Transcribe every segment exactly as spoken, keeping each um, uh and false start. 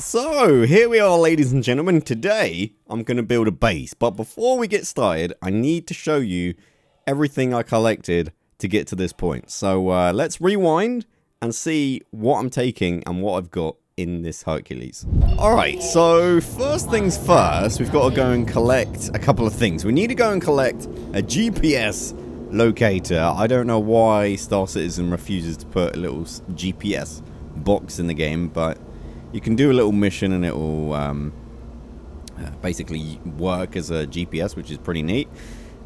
So, here we are, ladies and gentlemen. Today, I'm going to build a base. But before we get started, I need to show you everything I collected to get to this point. So, uh, let's rewind and see what I'm taking and what I've got in this Hercules. Alright, so first things first, we've got to go and collect a couple of things. We need to go and collect a G P S locator. I don't know why Star Citizen refuses to put a little G P S box in the game, but you can do a little mission and it will um, uh, basically work as a G P S, which is pretty neat.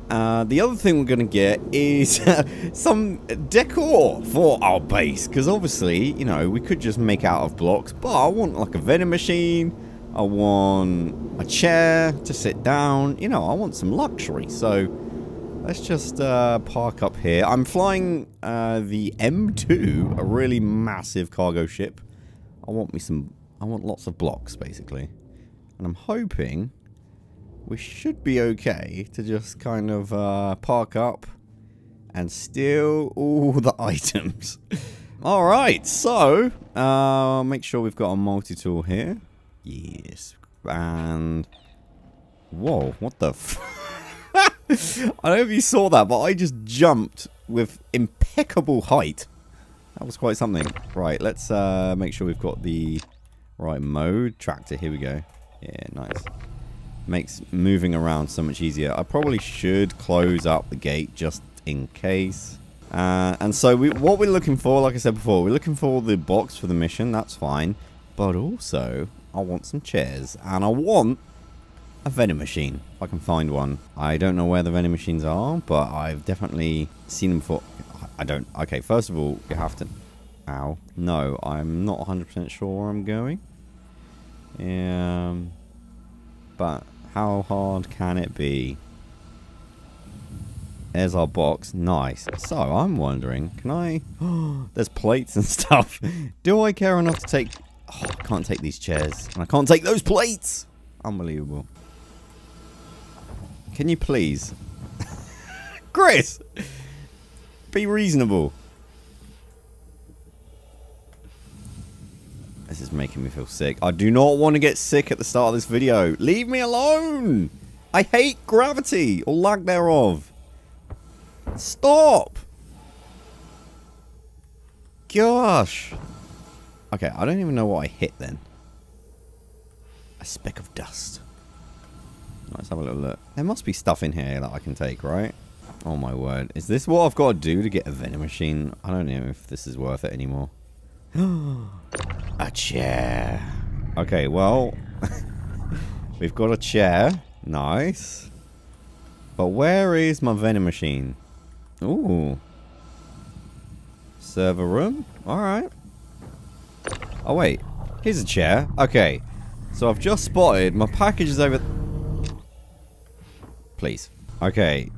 Uh, the other thing we're going to get is uh, some decor for our base, because obviously, you know, we could just make out of blocks, but I want like a vending machine, I want a chair to sit down, you know, I want some luxury. So let's just uh, park up here. I'm flying uh, the M two, a really massive cargo ship. I want me some, I want lots of blocks basically, and I'm hoping we should be okay to just kind of uh, park up and steal all the items. Alright, so uh, make sure we've got a multi-tool here. Yes. And whoa, what the f I don't know if you saw that, but I just jumped with impeccable height. That was quite something. Right, let's uh, make sure we've got the right mode. Tractor, here we go. Yeah, nice. Makes moving around so much easier. I probably should close up the gate just in case. Uh, and so we, what we're looking for, like I said before, we're looking for the box for the mission. That's fine. But also, I want some chairs. And I want a vending machine, if I can find one. I don't know where the vending machines are, but I've definitely seen them before. I don't... Okay, first of all, you have to... Ow. No, I'm not one hundred percent sure where I'm going. Um, but... How hard can it be? There's our box. Nice. So, I'm wondering, can I... Oh, there's plates and stuff. Do I care enough to take... Oh, I can't take these chairs. And I can't take those plates! Unbelievable. Can you please... Chris! Be reasonable. This is making me feel sick. I do not want to get sick at the start of this video. Leave me alone! I hate gravity, or lack thereof. Stop! Gosh. Okay, I don't even know what I hit then. A speck of dust. Let's have a little look. There must be stuff in here that I can take, right? Oh my word. Is this what I've got to do to get a vending machine? I don't know if this is worth it anymore. A chair. Okay, well, we've got a chair. Nice. But where is my vending machine? Ooh. Server room? Alright. Oh, wait. Here's a chair. Okay. So I've just spotted my package is over... Please. Okay.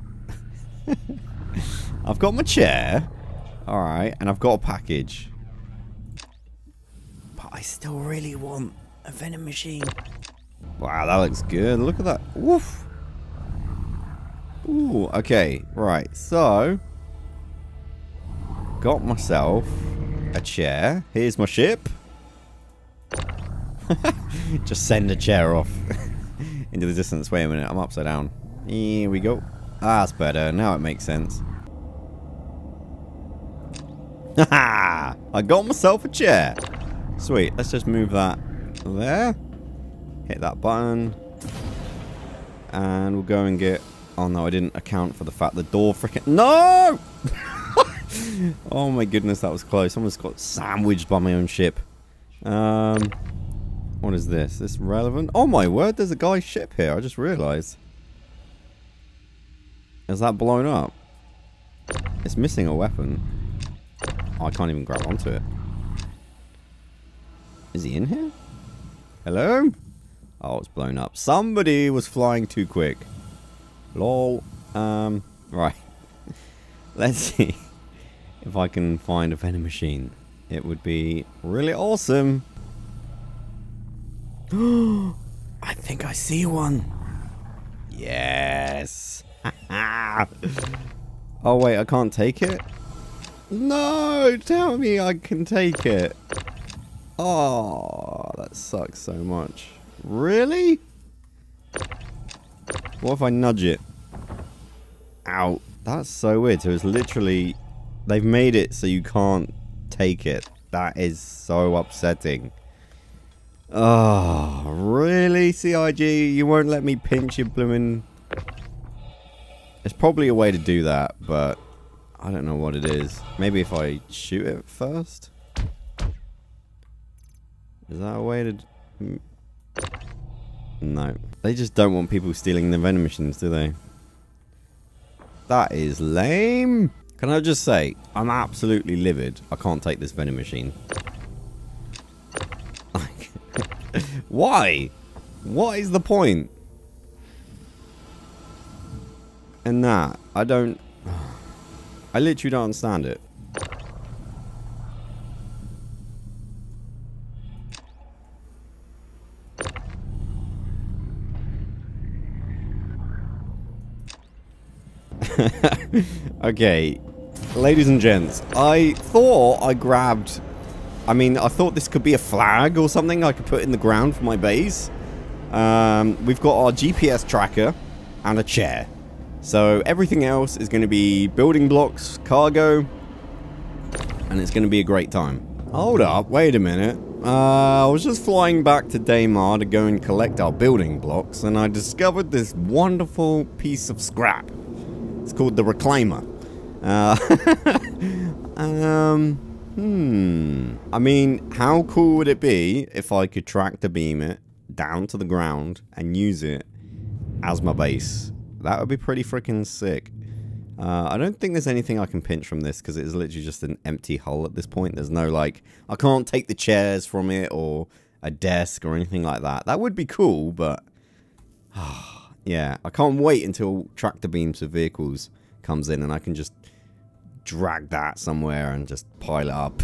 I've got my chair. Alright. And I've got a package. I still really want a vending machine. Wow, that looks good. Look at that. Woof. Ooh, okay. Right, so... Got myself a chair. Here's my ship. Just send a chair off into the distance. Wait a minute, I'm upside down. Here we go. That's better. Now it makes sense. Haha! I got myself a chair. Sweet, let's just move that there. Hit that button. And we'll go and get... Oh no, I didn't account for the fact the door frickin... No! Oh my goodness, that was close. Someone's got sandwiched by my own ship. Um, what is this? Is this relevant? Oh my word, there's a guy's ship here. I just realised. Is that blown up? It's missing a weapon. Oh, I can't even grab onto it. Is he in here? Hello? Oh, it's blown up. Somebody was flying too quick. Lol. Um, right. Let's see if I can find a vending machine. It would be really awesome. I think I see one. Yes. Oh, wait, I can't take it? No, tell me I can take it. Oh, that sucks so much. Really? What if I nudge it? Ow. That's so weird. So it's literally... They've made it so you can't take it. That is so upsetting. Oh, really, C I G? You won't let me pinch your blooming... There's probably a way to do that, but... I don't know what it is. Maybe if I shoot it first? Is that a way to... No. They just don't want people stealing their venom missions, do they? That is lame. Can I just say, I'm absolutely livid. I can't take this venom machine. Why? What is the point? And that, I don't... I literally don't understand it. Okay, ladies and gents, I thought I grabbed... I mean, I thought this could be a flag or something I could put in the ground for my base. Um, we've got our G P S tracker and a chair. So everything else is going to be building blocks, cargo, and it's going to be a great time. Hold up, wait a minute. Uh, I was just flying back to Daymar to go and collect our building blocks, and I discovered this wonderful piece of scrap. It's called the Reclaimer. Uh, um, hmm. I mean, how cool would it be if I could tractor beam it down to the ground and use it as my base? That would be pretty freaking sick. Uh, I don't think there's anything I can pinch from this because it is literally just an empty hull at this point. There's no, like, I can't take the chairs from it or a desk or anything like that. That would be cool, but... Yeah, I can't wait until tractor beams for vehicles comes in and I can just drag that somewhere and just pile it up.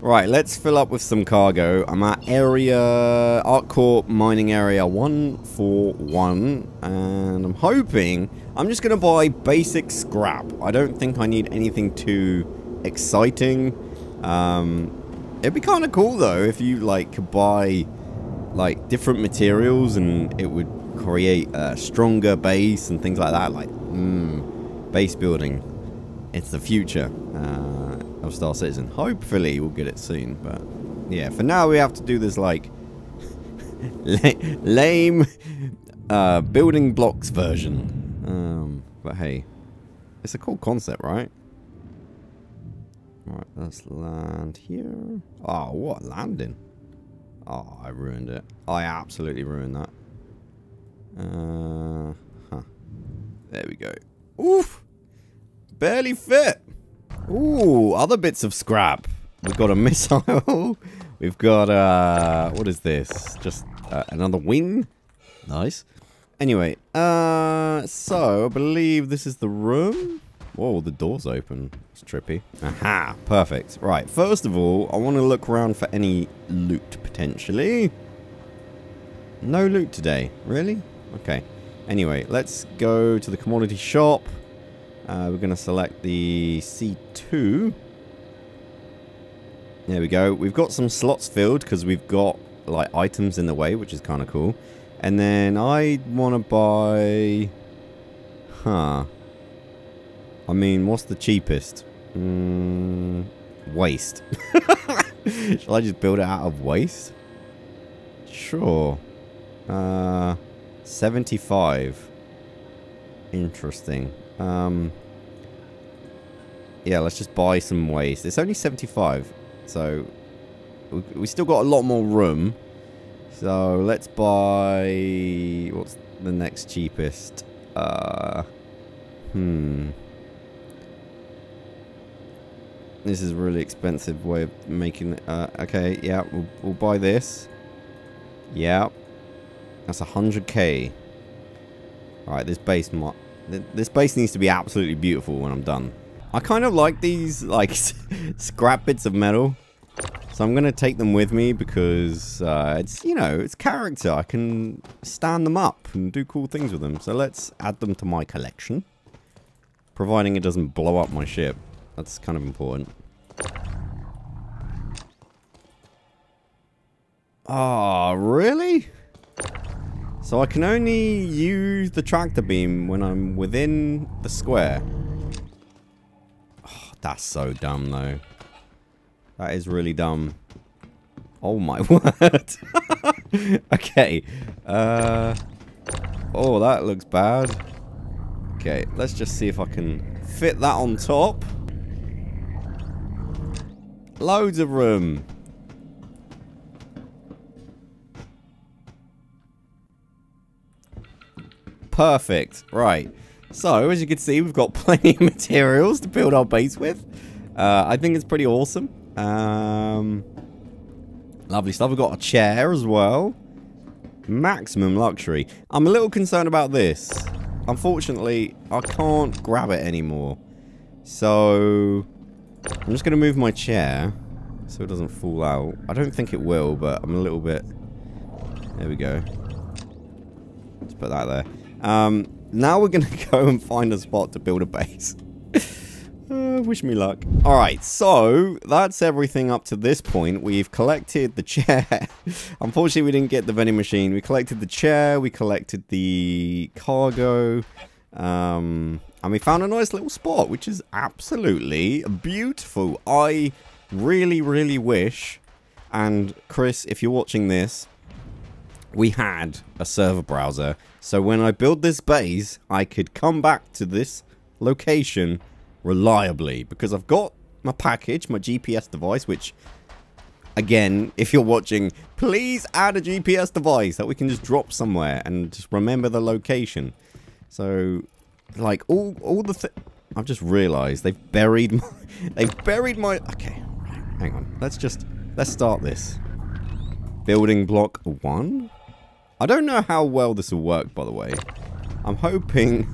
Right, let's fill up with some cargo. I'm at area, ArtCorp mining area one four one, and I'm hoping, I'm just going to buy basic scrap. I don't think I need anything too exciting. Um, it'd be kind of cool though if you like could buy like different materials and it would create a stronger base and things like that. Like, mm, base building. It's the future uh, of Star Citizen. Hopefully we'll get it soon, but yeah, for now we have to do this like lame uh, building blocks version. Um, but hey, it's a cool concept, right? All right, let's land here. Oh, what landing? Oh, I ruined it. I absolutely ruined that. Uh, huh. There we go. Oof! Barely fit! Ooh, other bits of scrap. We've got a missile. We've got, uh, what is this? Just uh, another wing? Nice. Anyway, uh, so I believe this is the room. Whoa, the door's open. It's trippy. Aha, perfect. Right, first of all, I want to look around for any loot, potentially. No loot today. Really? Okay. Anyway, let's go to the commodity shop. Uh, we're going to select the C two. There we go. We've got some slots filled because we've got like items in the way, which is kind of cool. And then I want to buy... Huh. I mean, what's the cheapest? Mm, waste. Shall I just build it out of waste? Sure. Uh... seventy-five. Interesting. Um, yeah, let's just buy some waste. It's only seventy-five, so we, we still got a lot more room. So let's buy... What's the next cheapest? Uh, hmm. This is a really expensive way of making... Uh, okay, yeah, we'll, we'll buy this. Yeah. That's one hundred K. Alright, this base mo- this base needs to be absolutely beautiful when I'm done. I kind of like these, like, scrap bits of metal. So I'm going to take them with me because, uh, it's, you know, it's character. I can stand them up and do cool things with them. So let's add them to my collection. Providing it doesn't blow up my ship. That's kind of important. Oh, really? So I can only use the tractor beam when I'm within the square. Oh, that's so dumb, though. That is really dumb. Oh, my word. Okay. Uh, oh, that looks bad. Okay, let's just see if I can fit that on top. Loads of room. Perfect. Right. So, as you can see, we've got plenty of materials to build our base with. Uh, I think it's pretty awesome. Um, lovely stuff. We've got a chair as well. Maximum luxury. I'm a little concerned about this. Unfortunately, I can't grab it anymore. So, I'm just going to move my chair so it doesn't fall out. I don't think it will, but I'm a little bit... There we go. Let's put that there. Um, now we're going to go and find a spot to build a base. uh, wish me luck. Alright, so that's everything up to this point. We've collected the chair. Unfortunately, we didn't get the vending machine. We collected the chair. We collected the cargo. Um, and we found a nice little spot, which is absolutely beautiful. I really, really wish, and Chris, if you're watching this, we had a server browser. So when I build this base, I could come back to this location reliably. Because I've got my package, my G P S device, which, again, if you're watching, please add a G P S device that we can just drop somewhere and just remember the location. So, like, all, all the th- I've just realized they've buried my... They've buried my... Okay, hang on. Let's just... Let's start this. Building block one. I don't know how well this will work, by the way. I'm hoping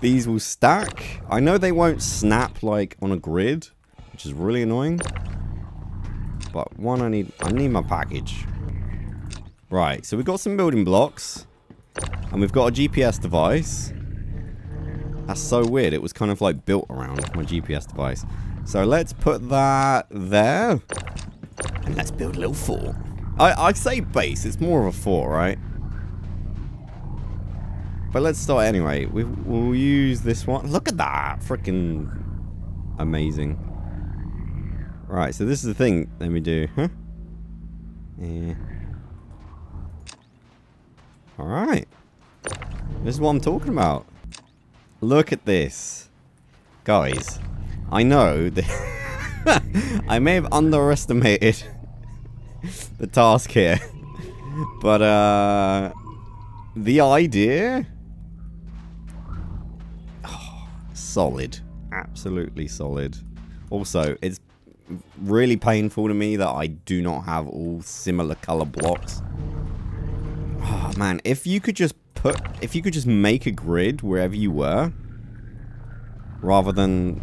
these will stack. I know they won't snap like on a grid, which is really annoying. But one, I need I need my package. Right, so we've got some building blocks. And we've got a G P S device. That's so weird. It was kind of like built around my G P S device. So let's put that there. And let's build a little fort. I, I say base, it's more of a fort, right? But let's start anyway. We, we'll use this one. Look at that. Freaking amazing. Right, so this is the thing. Let me do. Huh? Yeah. Alright. This is what I'm talking about. Look at this. Guys, I know that I may have underestimated the task here. But, uh... the idea? Oh, solid. Absolutely solid. Also, it's really painful to me that I do not have all similar color blocks. Oh, man. If you could just put... If you could just make a grid wherever you were. Rather than...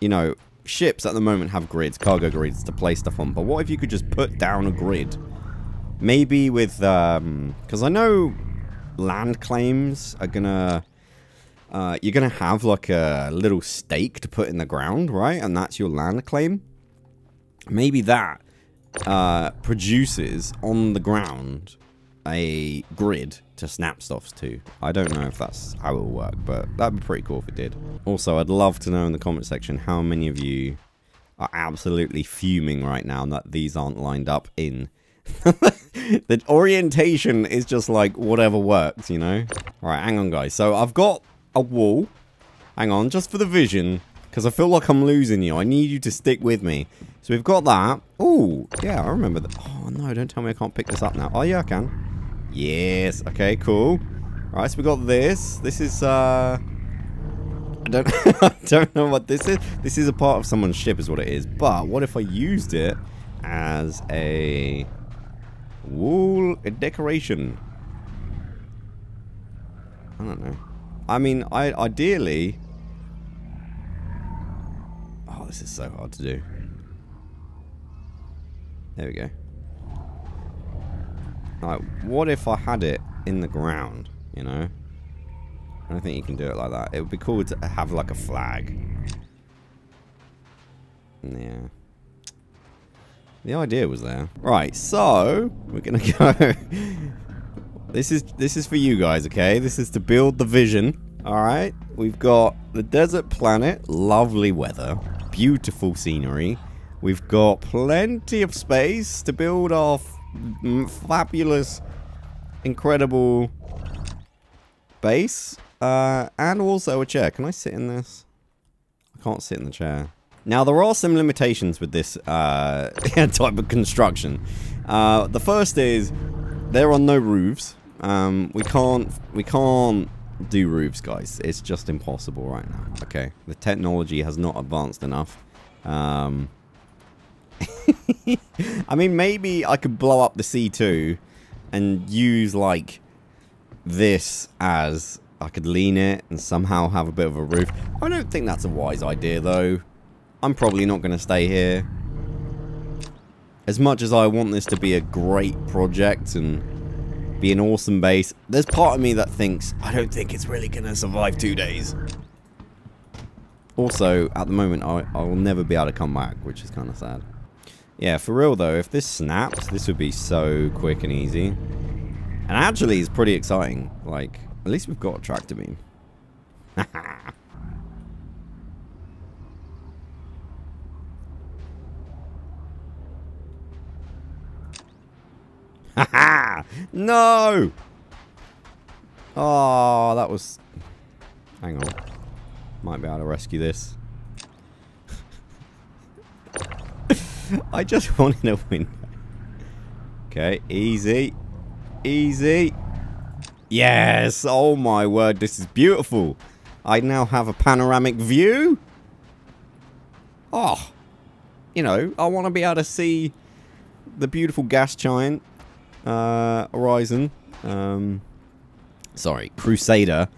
You know... Ships at the moment have grids, cargo grids to place stuff on, but what if you could just put down a grid? Maybe with, um, because I know land claims are gonna, uh, you're gonna have like a little stake to put in the ground, right? And that's your land claim. Maybe that, uh, produces on the ground a grid to snap stuffs to. I don't know if that's how it'll work, but that'd be pretty cool if it did. Also, I'd love to know in the comment section how many of you are absolutely fuming right now that these aren't lined up in. The orientation is just like whatever works, you know? All right, hang on, guys. So I've got a wall. Hang on, just for the vision, because I feel like I'm losing you. I need you to stick with me. So we've got that. Oh, yeah, I remember that. Oh, no, don't tell me I can't pick this up now. Oh, yeah, I can. Yes, okay, cool. Alright, so we got this. This is, uh... I don't, I don't know what this is. This is a part of someone's ship is what it is. But what if I used it as a wall decoration? I don't know. I mean, I ideally... Oh, this is so hard to do. There we go. Like, what if I had it in the ground, you know? I don't think you can do it like that. It would be cool to have, like, a flag. Yeah. The idea was there. Right, so we're gonna go. This is this is for you guys, okay? This is to build the vision. Alright, we've got the desert planet, lovely weather, beautiful scenery. We've got plenty of space to build our fabulous, incredible base. Uh, and also a chair. Can I sit in this? I can't sit in the chair. Now, there are some limitations with this uh, type of construction. Uh, the first is there are no roofs. Um, we can't, we can't do roofs, guys. It's just impossible right now. Okay, the technology has not advanced enough. Um, I mean, maybe I could blow up the C two and use like this as I could lean it and somehow have a bit of a roof. I don't think that's a wise idea, though. I'm probably not going to stay here. As much as I want this to be a great project and be an awesome base, there's part of me that thinks, I don't think it's really going to survive two days. Also, at the moment, I, I will never be able to come back, which is kind of sad. Yeah, for real, though, if this snaps, this would be so quick and easy. And actually, it's pretty exciting. Like, at least we've got a tractor beam. Haha. Haha! No! Oh, that was... Hang on. Might be able to rescue this. I just wanted a window. Okay, easy. Easy. Yes! Oh my word, this is beautiful. I now have a panoramic view. Oh. You know, I want to be able to see the beautiful gas giant. Uh, Horizon. Um, sorry, Crusader.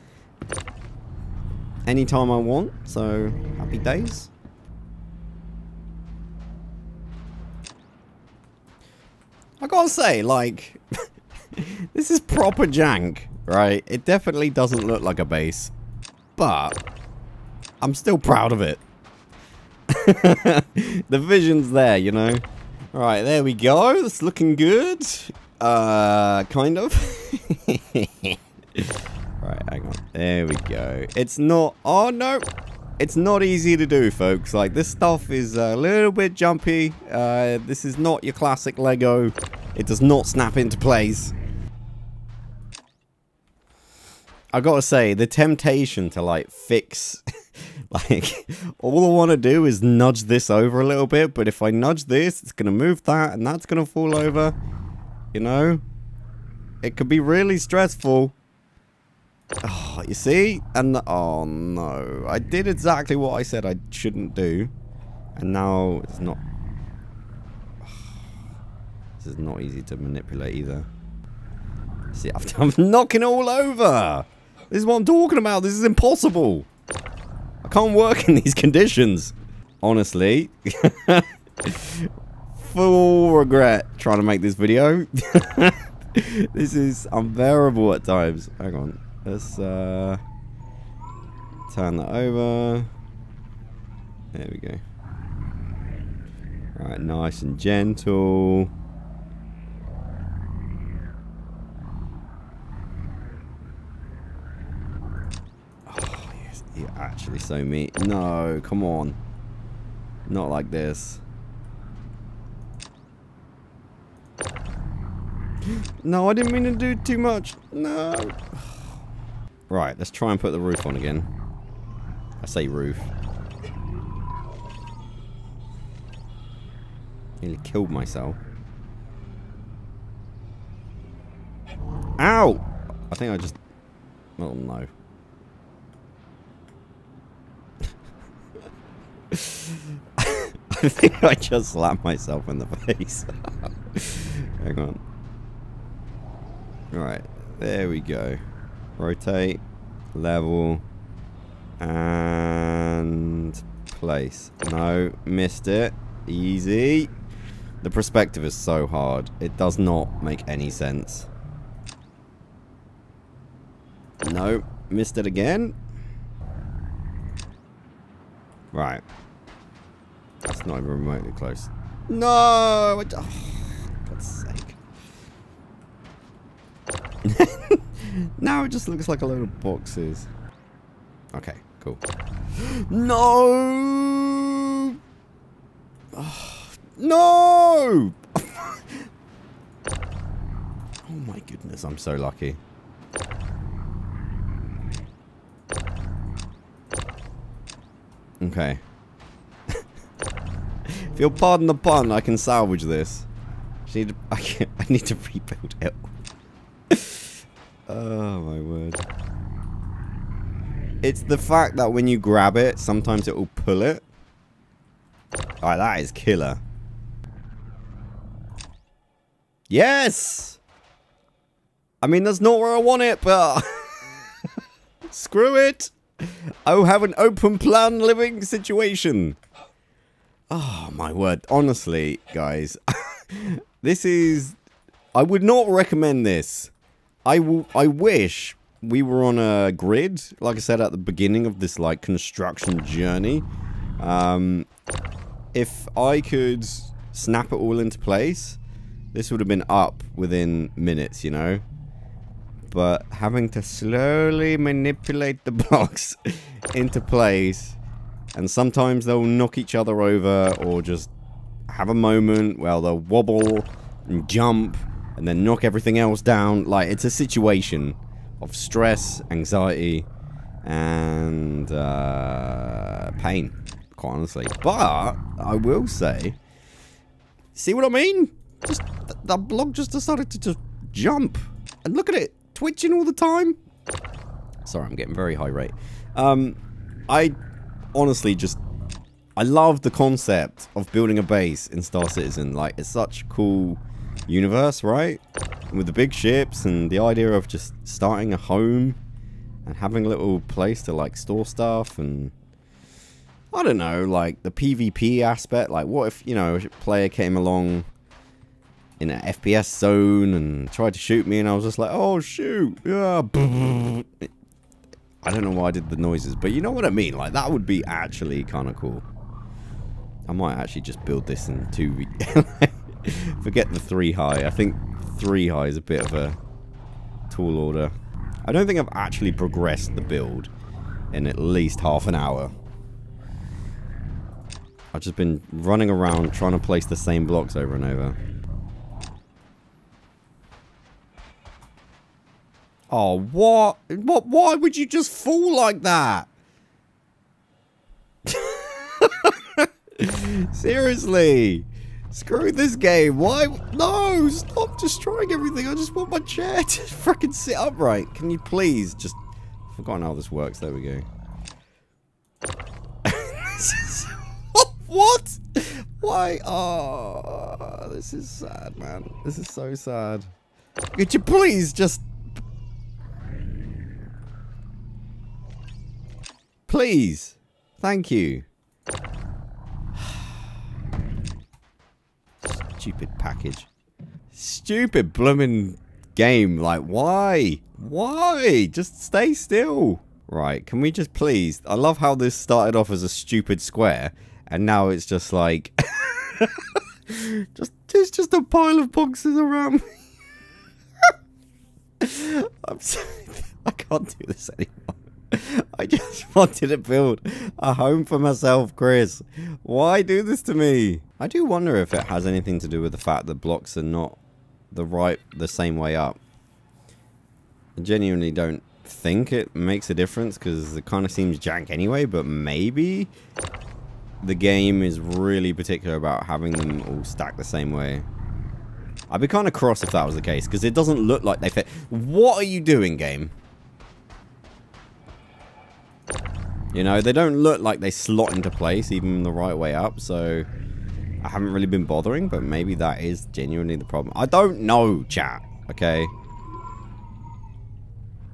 Anytime I want, so happy days. I gotta say, like, this is proper jank, right? It definitely doesn't look like a base, but I'm still proud of it. The vision's there, you know? Alright, there we go. It's looking good. Uh, kind of. Right, hang on. There we go. It's not... Oh, no. It's not easy to do, folks. Like, this stuff is a little bit jumpy. Uh, this is not your classic Lego. It does not snap into place. I gotta say, the temptation to, like, fix... Like, all I want to do is nudge this over a little bit, but if I nudge this, it's going to move that, and that's going to fall over. You know? It could be really stressful. Oh, you see? And the, oh, no. I did exactly what I said I shouldn't do. And now it's not... This is not easy to manipulate either. See, I'm knocking it all over! This is what I'm talking about! This is impossible! I can't work in these conditions. Honestly. Full regret trying to make this video. This is unbearable at times. Hang on. Let's uh, turn that over. There we go. Alright, nice and gentle. Actually, so me. No, come on. Not like this. No, I didn't mean to do too much. No. Right, let's try and put the roof on again. I say roof. Nearly killed myself. Ow! I think I just... Oh, no. I think I just slapped myself in the face. Hang on. Alright, there we go. Rotate, level, and place. No, missed it. Easy. The perspective is so hard. It does not make any sense. No, missed it again. Right. That's not even remotely close. No! What the, oh, God's sake. Now it just looks like a load of boxes. Okay, cool. No! Oh, no! Oh my goodness, I'm so lucky. Okay. If you'll pardon the pun, I can salvage this. I need to, I can't, I need to rebuild it. Oh my word. It's the fact that when you grab it, sometimes it will pull it. Alright, that is killer. Yes! I mean, that's not where I want it, but... Screw it! I will have an open plan living situation. Oh my word. Honestly, guys. This is... I would not recommend this. I, w I wish... we were on a grid, like I said at the beginning of this, like, construction journey. Um, if I could snap it all into place, this would have been up within minutes, you know? But having to slowly manipulate the blocks into place, and sometimes they'll knock each other over, or just have a moment where they'll wobble and jump, and then knock everything else down. Like, it's a situation of stress, anxiety, and uh, pain, quite honestly. But I will say, see what I mean? Just th that block just decided to just jump, and look at it twitching all the time. Sorry, I'm getting very irate. Um, I honestly just I love the concept of building a base in Star Citizen. Like, it's such a cool universe, right? With the big ships and the idea of just starting a home and having a little place to, like, store stuff and... I don't know, like, the PvP aspect. Like, what if, you know, a player came along in an F P S zone and tried to shoot me and I was just like, oh, shoot! Yeah. I don't know why I did the noises, but you know what I mean. Like, that would be actually kind of cool. I might actually just build this in two... Forget the three high. I think three high is a bit of a tall order. I don't think I've actually progressed the build in at least half an hour. I've just been running around trying to place the same blocks over and over. Oh, what? What? Why would you just fall like that? Seriously. Screw this game, why? No, stop destroying everything, I just want my chair to freaking sit upright. Can you please just... I've forgotten how this works, there we go. This is... What? What? Why? Oh, this is sad, man. This is so sad. Could you please just... Please. Thank you. Stupid package. Stupid blooming game. Like, why? Why? Just stay still. Right, can we just please... I love how this started off as a stupid square, and now it's just like... just, it's just a pile of boxes around me. I'm sorry. I can't do this anymore. I just wanted to build a home for myself, Chris. Why do this to me? I do wonder if it has anything to do with the fact that blocks are not the right, the same way up. I genuinely don't think it makes a difference because it kind of seems jank anyway, but maybe the game is really particular about having them all stacked the same way. I'd be kind of cross if that was the case because it doesn't look like they fit. What are you doing, game? You know, they don't look like they slot into place even the right way up, so... I haven't really been bothering, but maybe that is genuinely the problem. I don't know, chat, okay?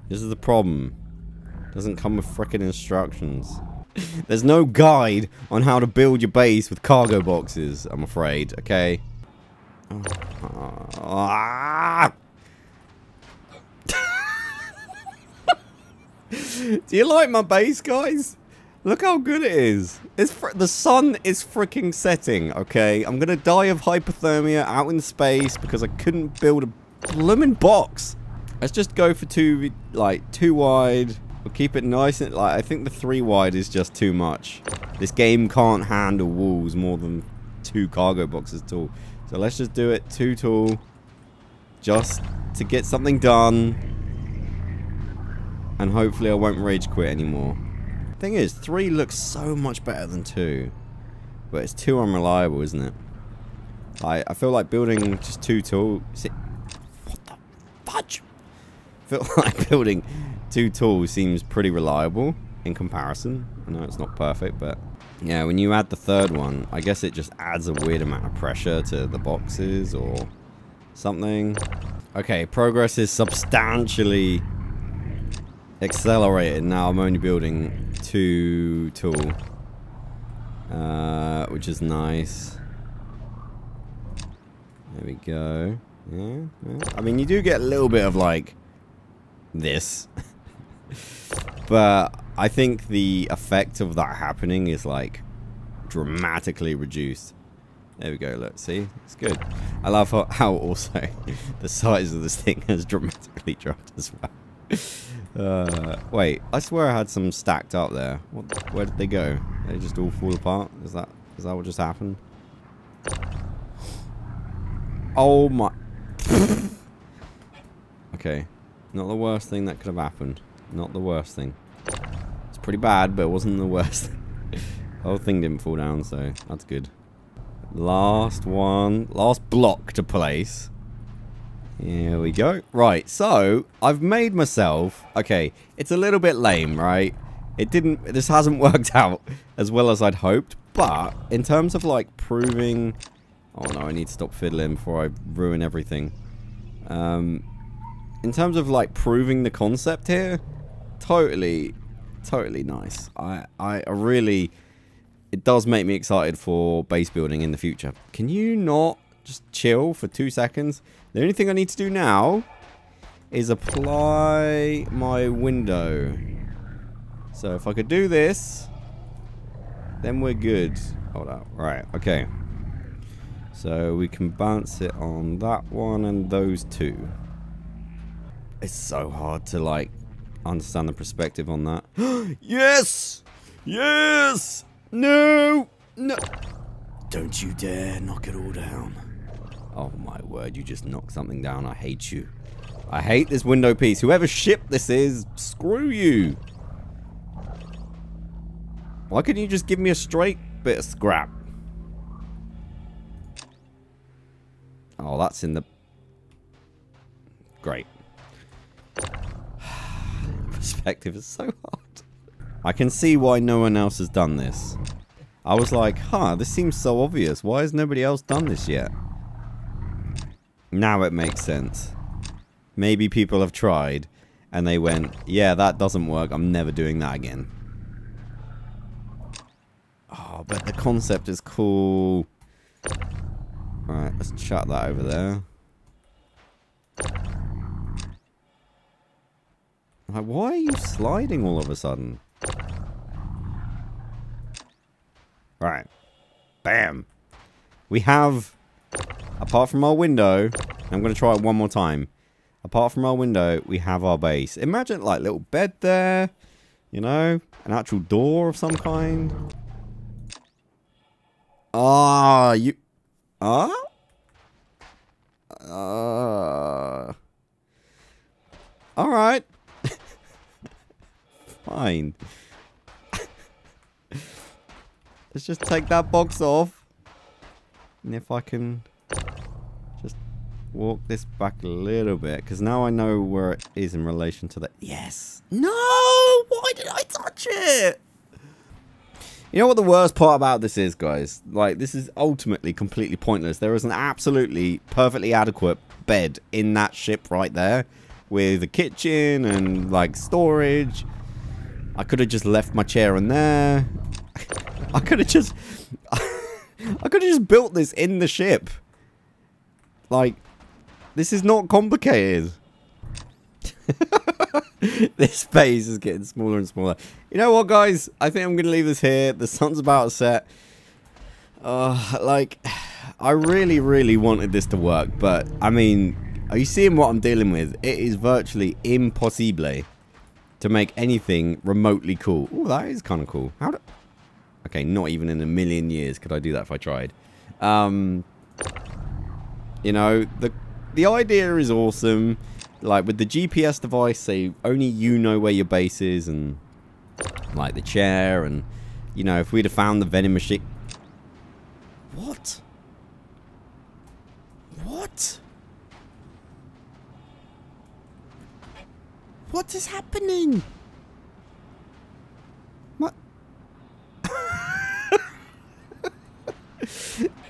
This is the problem. Doesn't come with frickin' instructions. There's no guide on how to build your base with cargo boxes, I'm afraid, okay? Oh. Ah. Do you like my base, guys? Look how good it is. It's fr the sun is freaking setting, okay? I'm gonna die of hypothermia out in space because I couldn't build a blooming box. Let's just go for two, like, two wide. We'll keep it nice and, like, I think the three wide is just too much. This game can't handle walls more than two cargo boxes tall. So let's just do it too tall just to get something done. And hopefully I won't rage quit anymore. Thing is, three looks so much better than two. But it's too unreliable, isn't it? I, I feel like building just too tall... It, what the fudge? I feel like building too tall seems pretty reliable in comparison. I know it's not perfect, but... Yeah, when you add the third one, I guess it just adds a weird amount of pressure to the boxes or something. Okay, progress is substantially... accelerated. Now I'm only building two tall, uh, which is nice. There we go. Yeah, yeah. I mean, you do get a little bit of like this, but I think the effect of that happening is like dramatically reduced. There we go. Look, see, it's good. I love how, how also the size of this thing has dramatically dropped as well. Uh, wait, I swear I had some stacked up there. What the, where did they go? They just all fall apart? Is that is that what just happened? Oh my... Okay, not the worst thing that could have happened. Not the worst thing. It's pretty bad, but it wasn't the worst. The whole thing didn't fall down, so that's good. Last one. Last block to place. Here we go. Right, so I've made myself... Okay, it's a little bit lame, right? It didn't... This hasn't worked out as well as I'd hoped, but in terms of, like, proving... Oh, no, I need to stop fiddling before I ruin everything. Um, in terms of, like, proving the concept here, totally, totally nice. I, I really... It does make me excited for base building in the future. Can you not... just chill for two seconds. The only thing I need to do now is apply my window. So if I could do this, then we're good. Hold up. Right, okay. So we can bounce it on that one and those two. It's so hard to, like, understand the perspective on that. Yes! Yes! No! No! Don't you dare knock it all down. Oh my word, you just knocked something down. I hate you. I hate this window piece. Whoever ship this is, screw you. Why couldn't you just give me a straight bit of scrap? Oh, that's in the... Great. Perspective is so hard. I can see why no one else has done this. I was like, huh, this seems so obvious. Why has nobody else done this yet? Now it makes sense. Maybe people have tried, and they went, yeah, that doesn't work, I'm never doing that again. Oh, but the concept is cool. Alright, let's chuck that over there. Like, why are you sliding all of a sudden? Alright. Bam! We have... Apart from our window, I'm going to try it one more time. Apart from our window, we have our base. Imagine, like, a little bed there, you know, an actual door of some kind. Ah, you... Ah? Uh... Alright. Fine. Let's just take that box off. And if I can... walk this back a little bit, because now I know where it is in relation to the... Yes! No! Why did I touch it? You know what the worst part about this is, guys? Like, this is ultimately completely pointless. There is an absolutely perfectly adequate bed in that ship right there, with a kitchen and, like, storage. I could have just left my chair in there. I could have just... I could have just built this in the ship. Like... This is not complicated. This phase is getting smaller and smaller. You know what, guys? I think I'm going to leave this here. The sun's about to set. Uh, like, I really, really wanted this to work, but, I mean, are you seeing what I'm dealing with? It is virtually impossible to make anything remotely cool. Oh, that is kind of cool. How do... Okay, not even in a million years could I do that if I tried. Um, you know, the the idea is awesome. Like, with the G P S device, so only you know where your base is, and, like, the chair, and, you know, if we'd have found the vending machine... What? What? What is happening? What?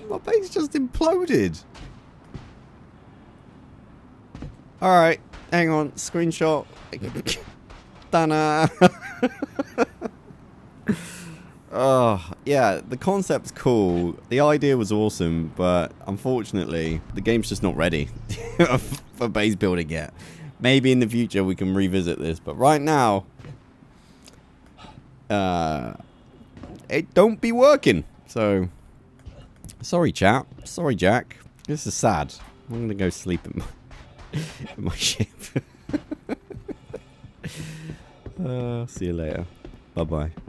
My base just imploded. Alright, hang on, screenshot. Ta-da! Oh, yeah, the concept's cool, the idea was awesome, but unfortunately, the game's just not ready for base building yet. Maybe in the future we can revisit this, but right now, uh, it don't be working. So, sorry chap, sorry Jack, this is sad. I'm gonna go sleep in my... in my ship. uh, see you later. Bye bye.